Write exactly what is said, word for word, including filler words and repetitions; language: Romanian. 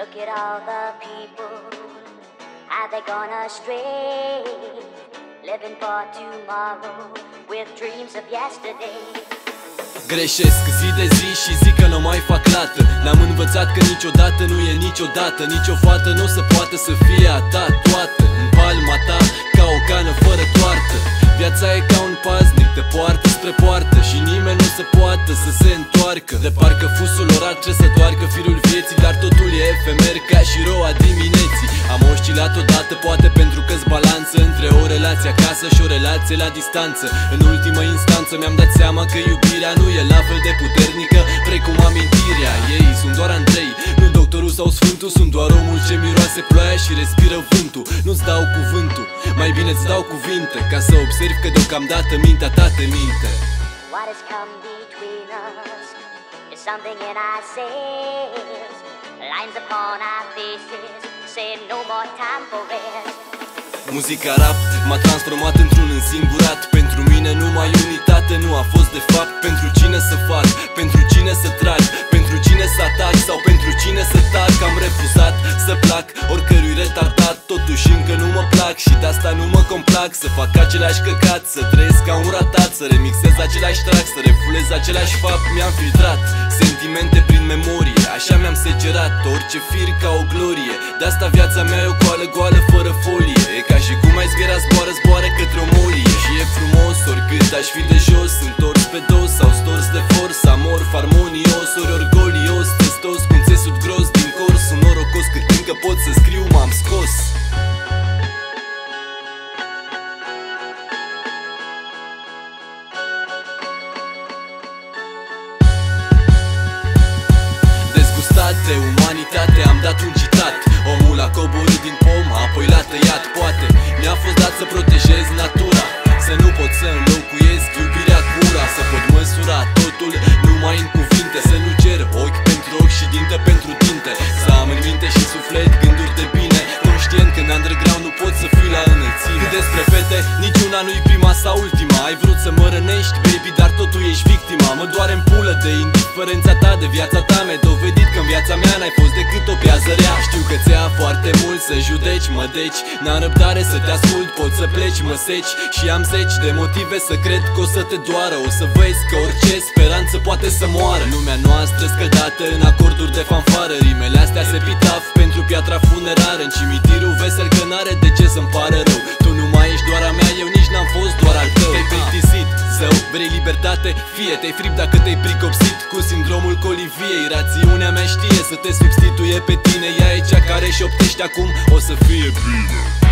Look at all the people, how they gone astray, living for tomorrow with dreams of yesterday. Greșesc zi de zi și zic că nu mai fac lată. N-am învățat că niciodată nu e niciodată. Nici o fată n-o să poată să fie a ta toată. În palma ta ca o cană fără toartă. Viața e ca un paznic, te poartă spre poartă și nimeni nu se poate să se întoarcă. De parcă fusul orar trebuie să toarcă firul vieții, dar totul e efemer ca și roa dimineții. Am oscilat odată, poate pentru că-ți balanță între o relație acasă și o relație la distanță. În ultimă instanță mi-am dat seama că iubirea nu e la fel de puternică precum amintirea. Ei sunt doar Andrei, nu doctorul sau sfântul, sunt doar omul ce miroase ploaia și respiră vântul. Nu-ți dau cuvântul, mai bine îți dau cuvinte, ca să observi că deocamdată mintea ta te minte. What has come between us is something in ourselves. Lines upon our faces say no more time for rest. Muzica rap m-a transformat într-un însingurat. Pentru mine numai unitate nu a fost de fapt. Pentru cine să fac, pentru cine să trag, pentru cine să atac sau pentru cine să tac. Am refuzat să plac oricărui retardat, totuși încă nu mă plac și de asta nu mă complac. Să fac aceleași căcat, să trăiesc ca un ratat, să remixez același track, să refulez același fapt. Mi-am filtrat sentimente prin memorie, așa mi-am secerat orice fir ca o glorie. De asta viața mea e o coală goală fără folie. E ca și cum ai zbiera zboară, zboară către o molie. Și e frumos oricât aș fi de jos, întors pe dos sau stors de forț, amorf, armonios, ori orgolios, testos, cu un țesut gros din cor. Sunt norocos cât încă pot să scriu, m-am scos. Dezgustate, umanitate, am dat un citat. Omul a coborât din pom, apoi l-a tăiat. Poate mi-a fost dat să protejez natura, să nu pot să înlocuiesc iubirea cu ura, să pot măsura totul numai în cuvinte, să nu cer ochi pentru ochi și dinte pentru dinte, să am în minte și suflet gânduri de bine, conștient că în underground nu pot să fiu la înălțime. Cât despre fete, niciuna nu-i prima sau ultima. Ai vrut să mă rănești, baby, dar tot tu ești victima. Mă doare în pulă de indiferența ta, de viața ta. Mi-ai dovedit că în viața mea n-ai fost decât o piază rea. Știu că ți-a foarte mult să judeci, mă deci n-am răbdare să te ascult, pot să pleci, mă seci. Și am zeci de motive să cred că o să te doară. O să vezi că orice speranță poate să moară. Lumea noastră scădată în acorduri de fanfară, rimele astea se pitaf pentru piatra funerară. În cimitirul vesel că n-are de ce să-mi pară rău. Tu nu mai ești doar a mea, eu nici n-am fost doar al tău. Te-ai plictisit, zău, vrei libertate? Fie, te-ai fript dacă te-ai pricopsit cu sindromul coliviei. Rațiunea mea știe să te substituie pe tine, ea e cea care șoptește acum, o să fie bine.